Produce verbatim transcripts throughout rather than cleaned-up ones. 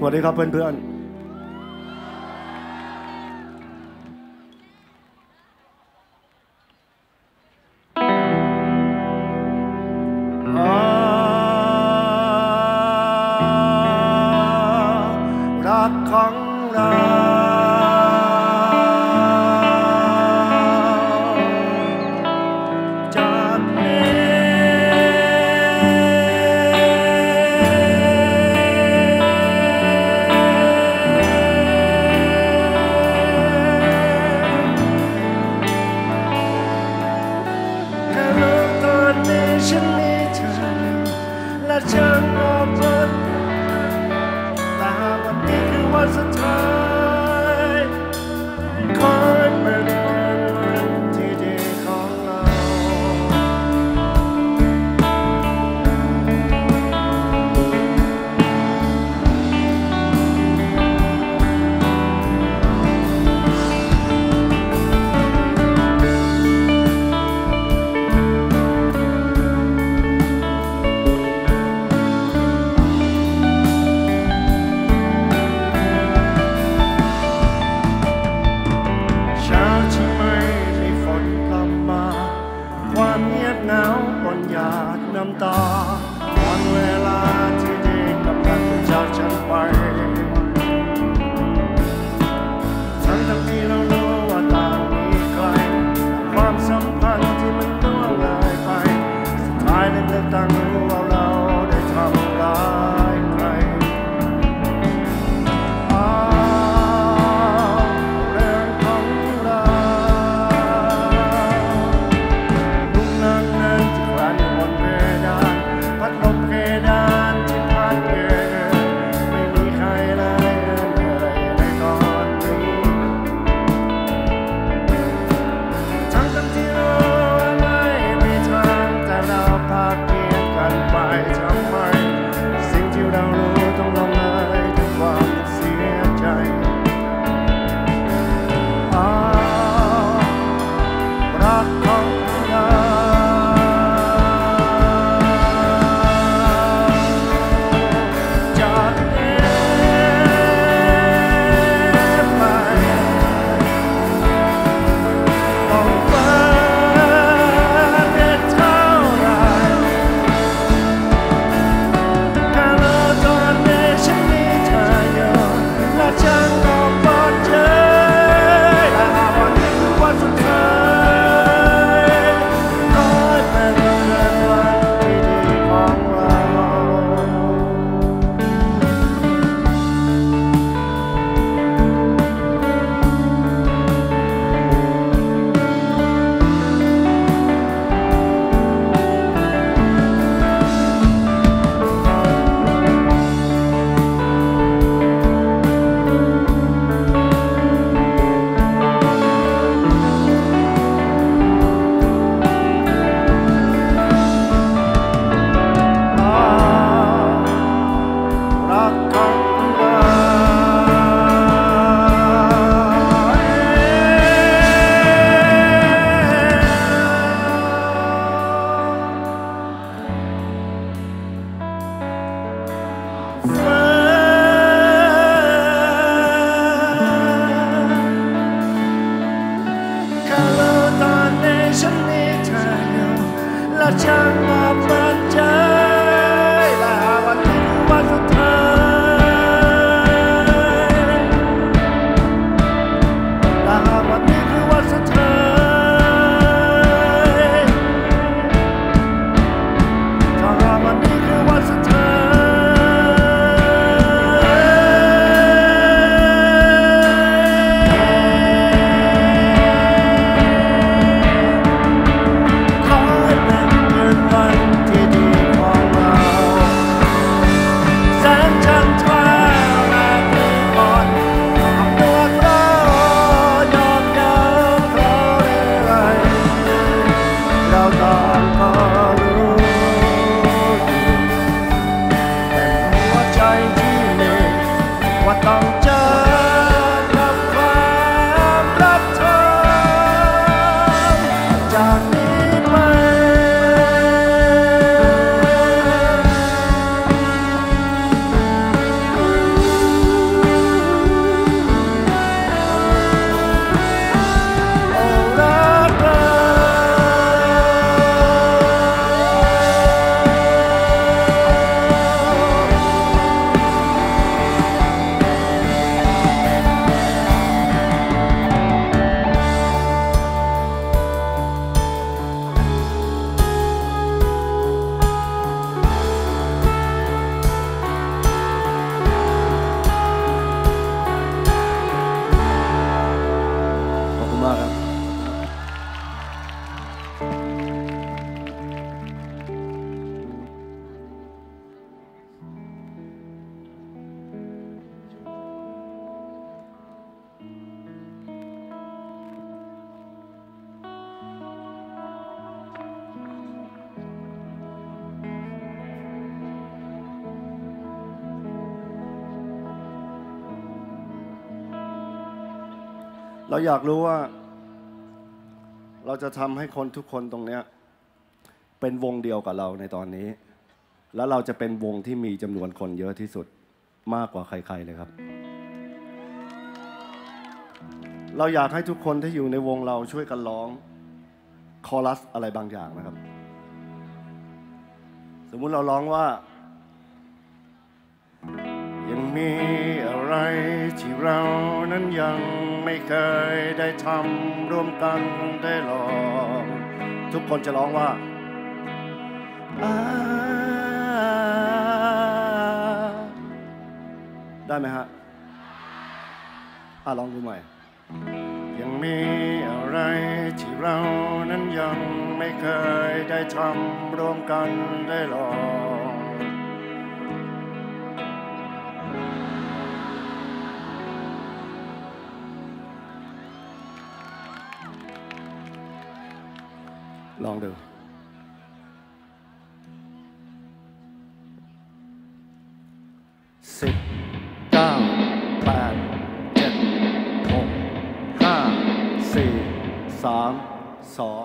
สวัสดีครับเพื่อนๆ สวัสดีครับเพื่อนๆ รักของเราจากนี้ เราอยากรู้ว่าเราจะทำให้คนทุกคนตรงนี้เป็นวงเดียวกับเราในตอนนี้แล้วเราจะเป็นวงที่มีจำนวนคนเยอะที่สุดมากกว่าใครๆเลยครับเราอยากให้ทุกคนที่อยู่ในวงเราช่วยกันร้องคอรัสอะไรบางอย่างนะครับสมมุติเราร้องว่ายังมีอะไรที่เรานั้นยังไม่เคยได้ทำร่วมกันได้ลองทุกคนจะร้องว่าได้ไหมฮะอ่ะลองดูใหม่ยังมีอะไรที่เรานั้นยังไม่เคยได้ทำร่วมกันได้ลองลองดูสิบเก้าแปดเจ็ดหกห้าสี่สามสอง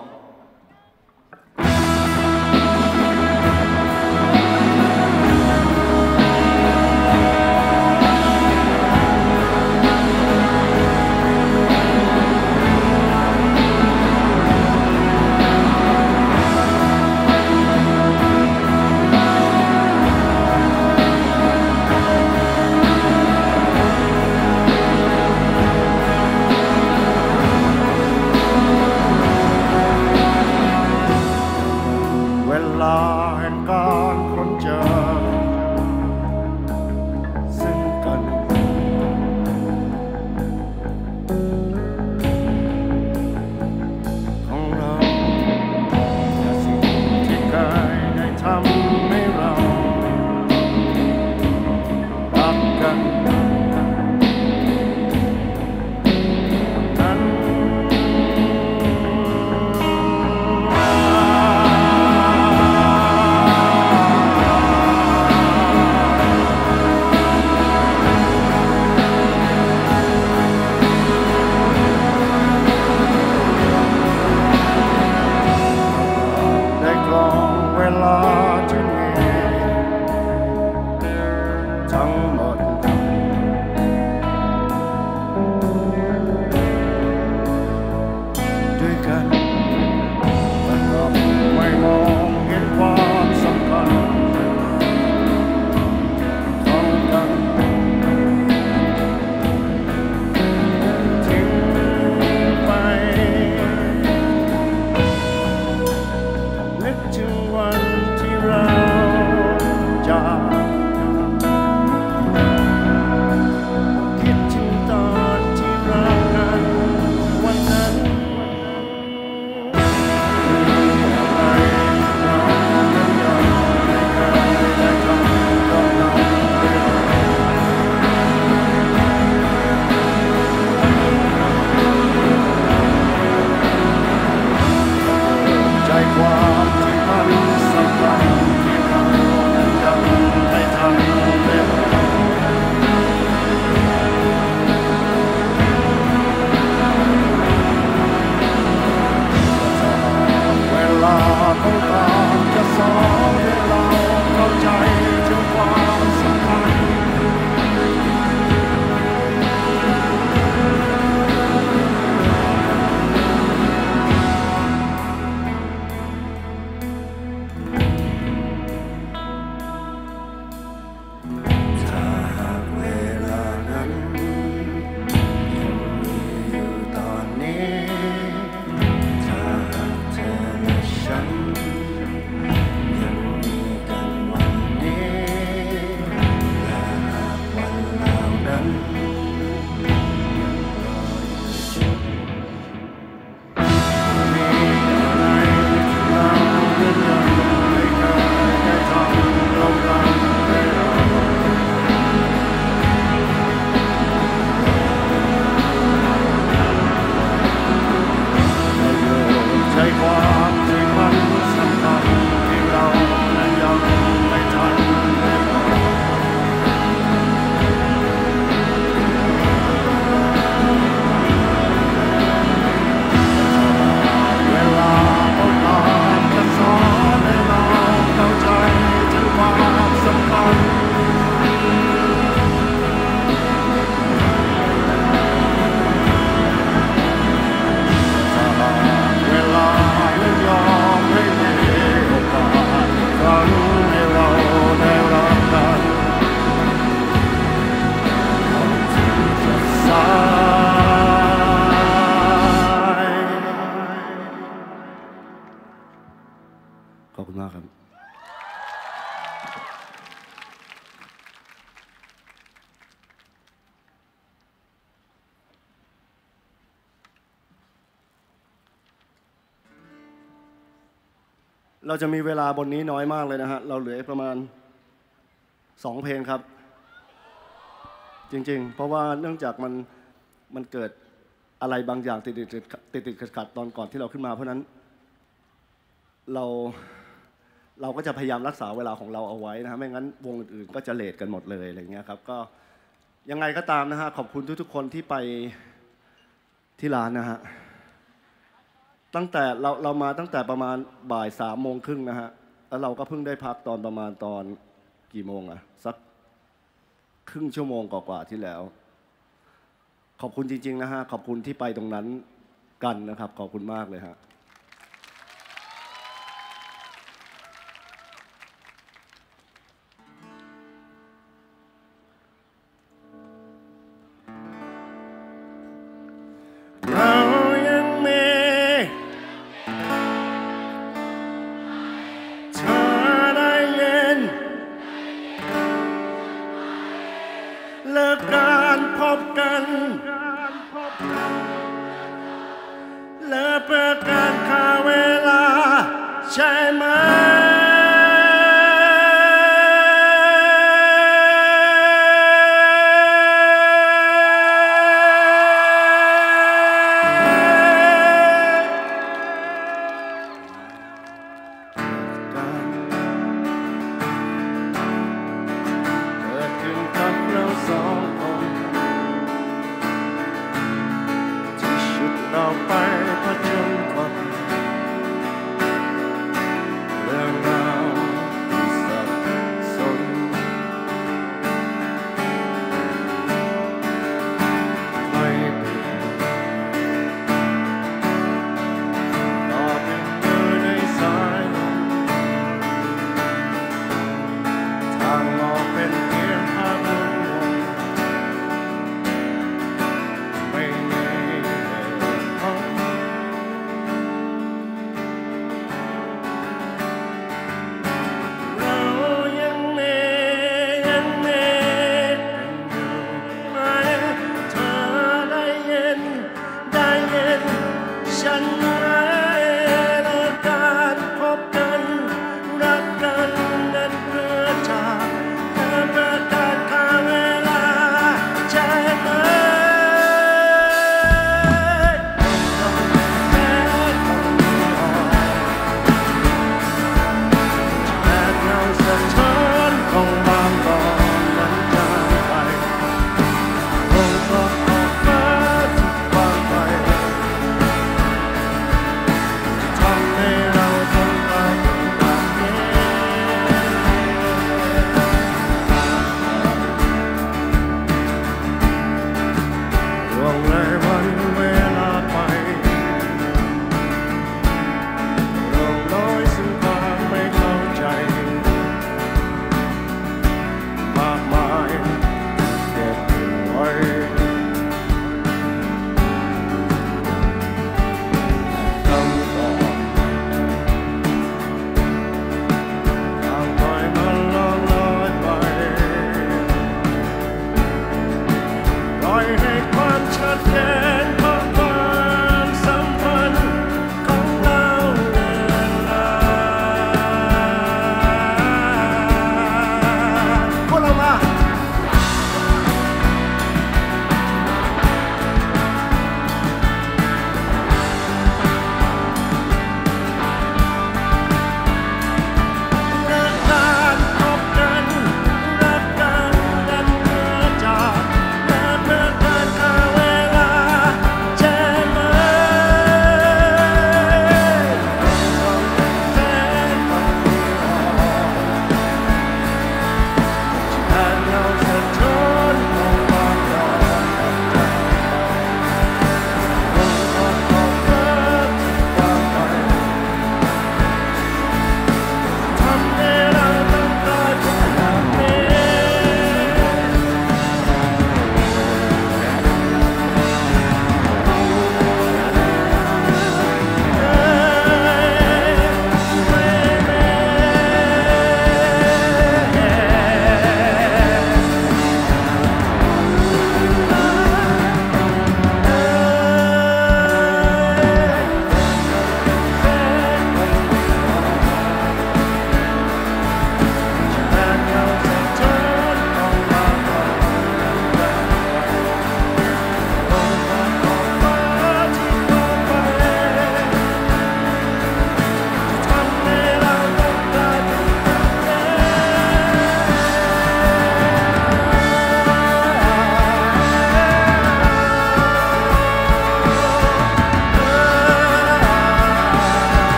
เราจะมีเวลาบนนี้น้อยมากเลยนะฮะเราเหลือประมาณสองเพลงครับจริงๆเพราะว่าเนื่องจากมันมันเกิดอะไรบางอย่างติดติดติดติดขัดตอนก่อนที่เราขึ้นมาเพราะนั้นเราเราก็จะพยายามรักษาเวลาของเราเอาไว้นะฮะไม่งั้นวงอื่นๆก็จะเลทกันหมดเลยอะไรเงี้ยครับก็ยังไงก็ตามนะฮะขอบคุณทุกๆคนที่ไปที่ร้านนะฮะตั้งแต่เราเรามาตั้งแต่ประมาณบ่ายสามโมงครึ่งนะฮะแล้วเราก็เพิ่งได้พักตอนประมาณตอนกี่โมงอะสักครึ่งชั่วโมงกว่าๆที่แล้วขอบคุณจริงๆนะฮะขอบคุณที่ไปตรงนั้นกันนะครับขอบคุณมากเลยฮะLet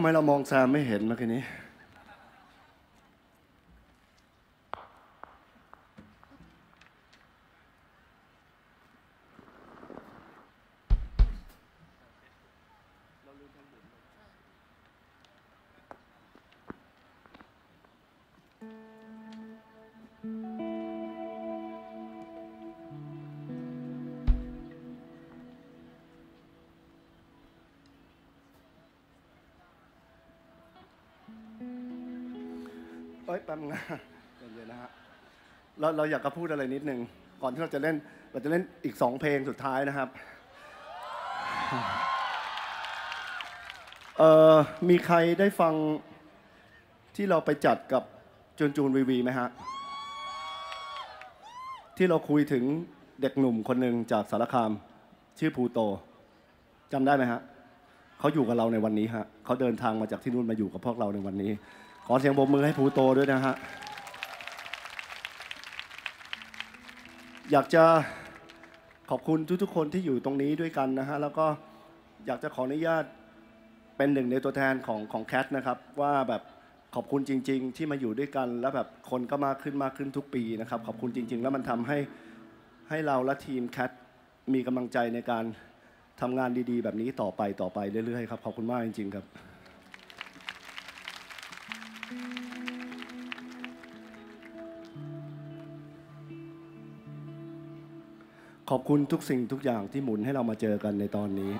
ำไมเรามองแซมไม่เห็นเมื่อกี้นี้เอ้ยแป๊บนึงนะเย็นๆนะฮะเราเราอยากจะพูดอะไรนิดนึงก่อนที่เราจะเล่นเราจะเล่นอีกสองเพลงสุดท้ายนะครับเอ่อมีใครได้ฟังที่เราไปจัดกับจูนจูนวีวีไหมฮะที่เราคุยถึงเด็กหนุ่มคนหนึ่งจากสารคามชื่อภูโตจำได้ไหมฮะเขาอยู่กับเราในวันนี้ฮะเขาเดินทางมาจากที่นู่นมาอยู่กับพวกเราในวันนี้ขอเสียงปรบมือให้ภูโตด้วยนะฮะอยากจะขอบคุณทุกๆคนที่อยู่ตรงนี้ด้วยกันนะฮะแล้วก็อยากจะขออนุญาตเป็นหนึ่งในตัวแทนของของแคทนะครับว่าแบบขอบคุณจริงๆที่มาอยู่ด้วยกันแล้วแบบคนก็มากขึ้นมากขึ้นทุกปีนะครับขอบคุณจริงๆแล้วมันทำให้ให้เราและทีมแคทมีกำลังใจในการทำงานดีๆแบบนี้ต่อไปต่อไปเรื่อยๆครับขอบคุณมากจริงๆครับขอบคุณทุกสิ่งทุกอย่างที่หมุนให้เรามาเจอกันในตอนนี้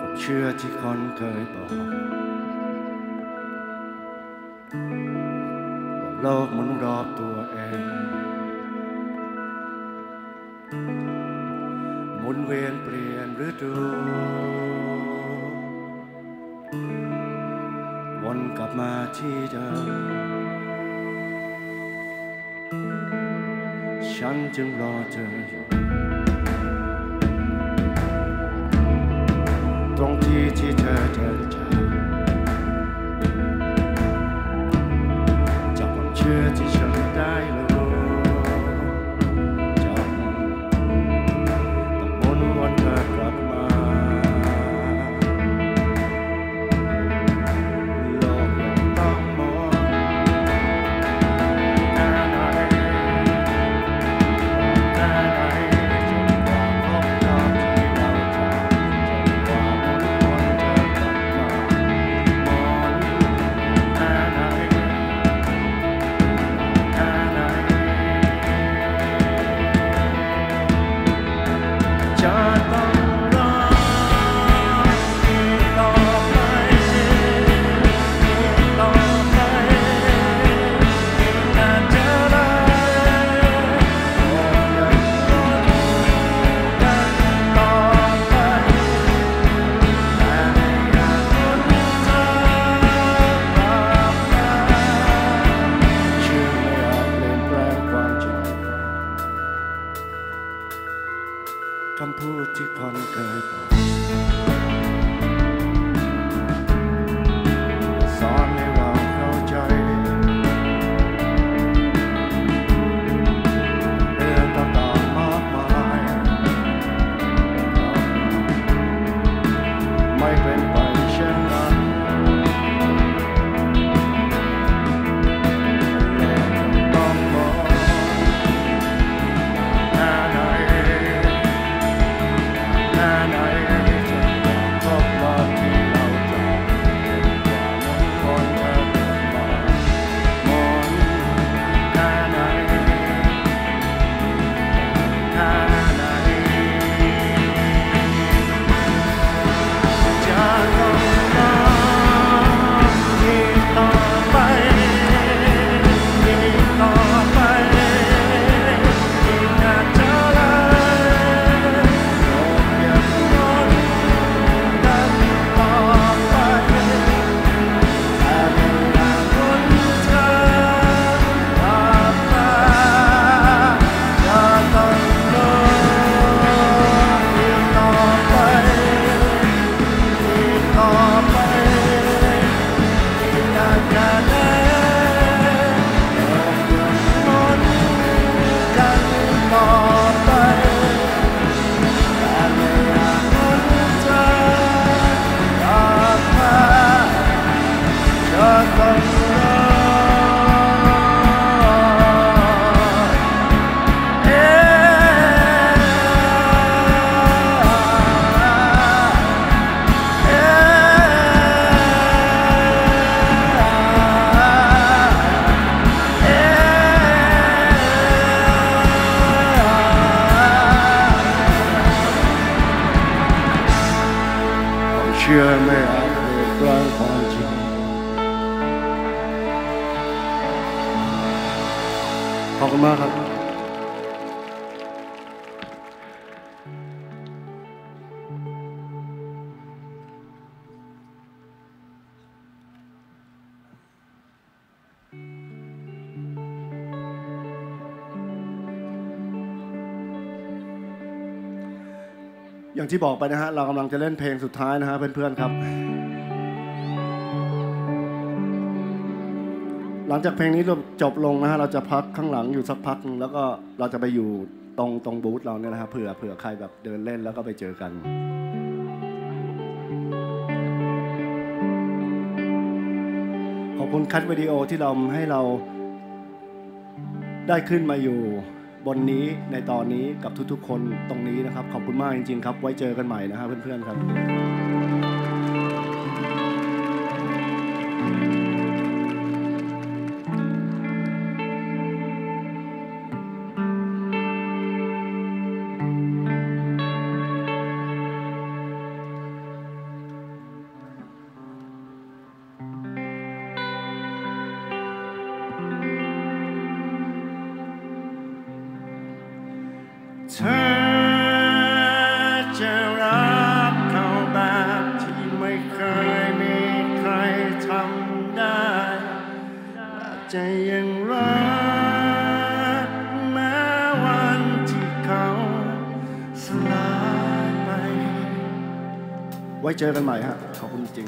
ผมเชื่อที่คนเคยบอกโลกหมุนรอบตัวเองหมุนเวียนเปลี่ยนฤดูวนกลับมาที่เดิมฉันจึงรอเธออยู่ตรงที่ที่เธอเดินจากจากความเชื่อที่ฉันได้รู้จากต้องวนวนเธอกลับมาโลกยังต้องมองหน้าไหนหน้าไหนจนกว่าพบตอนที่เราจากจนกว่าวนวนเธอกลับมามองหน้าไหนหน้าไหนจะต้องรออีกต่อไปสิอีกต่อไปนานเท่าไรคงยังรออยู่กันต่อไปแต่ไม่อาจพ้นเธอกลับมาเชื่อไม่อาจเปลี่ยนแปลงความจริงคำพูดที่คนเคยบอกสอนให้เราเข้าใจเรื่องต่างๆมากมายไม่เป็นไปเช่นนั้นโลกยังต้องมองหน้าไหน หน้าไหนจะ อย่างที่บอกไปนะฮะเรากำลังจะเล่นเพลงสุดท้ายนะฮะเพื่อนๆครับหลังจากเพลงนี้จบลงนะฮะเราจะพักข้างหลังอยู่สักพักนึงแล้วก็เราจะไปอยู่ตรงตรงบูธเราเนี่ยนะฮะเผื่อเผื่อใครแบบเดินเล่นแล้วก็ไปเจอกันขอบคุณคัทวิดีโอที่เราให้เราได้ขึ้นมาอยู่บนนี้ในตอนนี้กับทุกๆคนตรงนี้นะครับขอบคุณมากจริงๆครับไว้เจอกันใหม่นะครับเพื่อนๆครับเธอจะรับเขาแบบที่ไม่เคยมีใครทำได้จะยังรักแม้วันที่เขาสลายไปไว้เจอกันใหม่ฮะขอบคุณจริง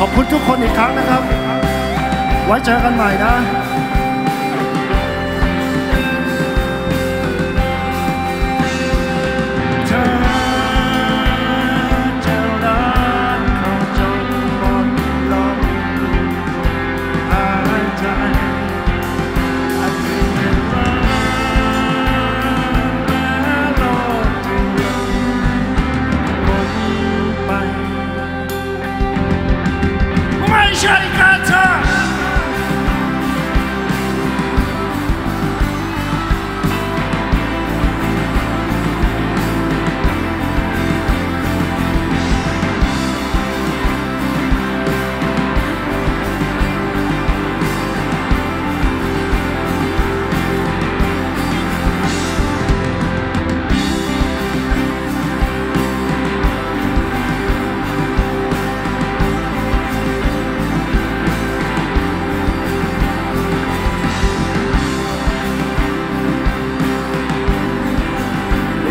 ขอบคุณทุกคนอีกครั้งนะครับไว้เจอกันใหม่นะ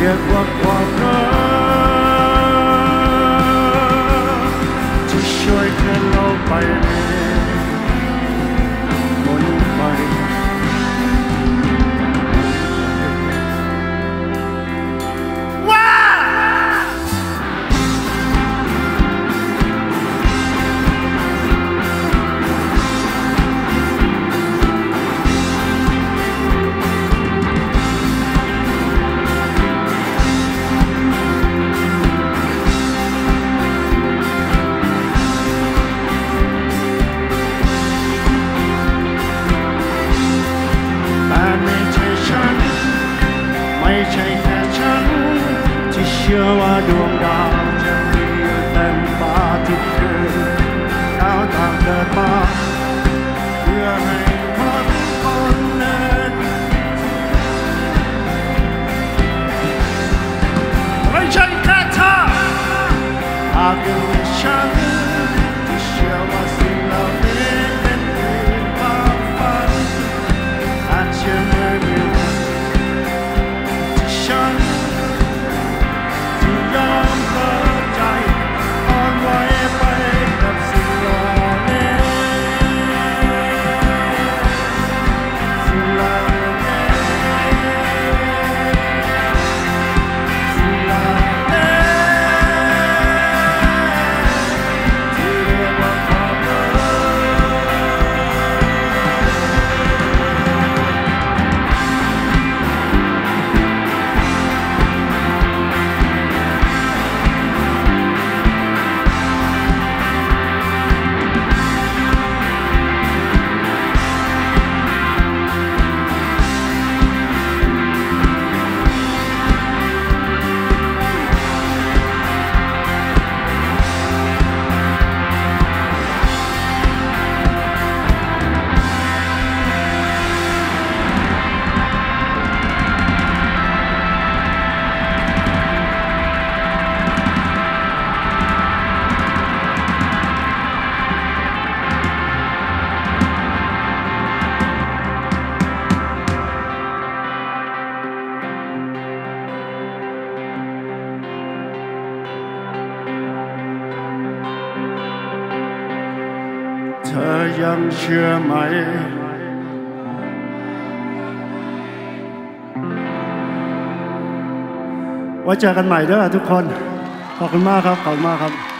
เรียกว่าความรักที่ เชื่อไหมไว้เจอกันใหม่เด้อทุกคนขอบคุณมากครับขอบคุณมากครับ